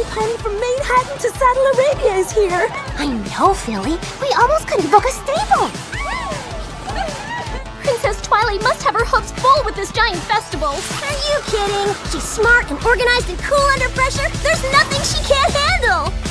Weekly planning from Manhattan to Saudi Arabia is here. I know, Philly. We almost couldn't book a stable. Princess Twilight must have her hooks full with this giant festival. Are you kidding? She's smart and organized and cool under pressure. There's nothing she can't handle.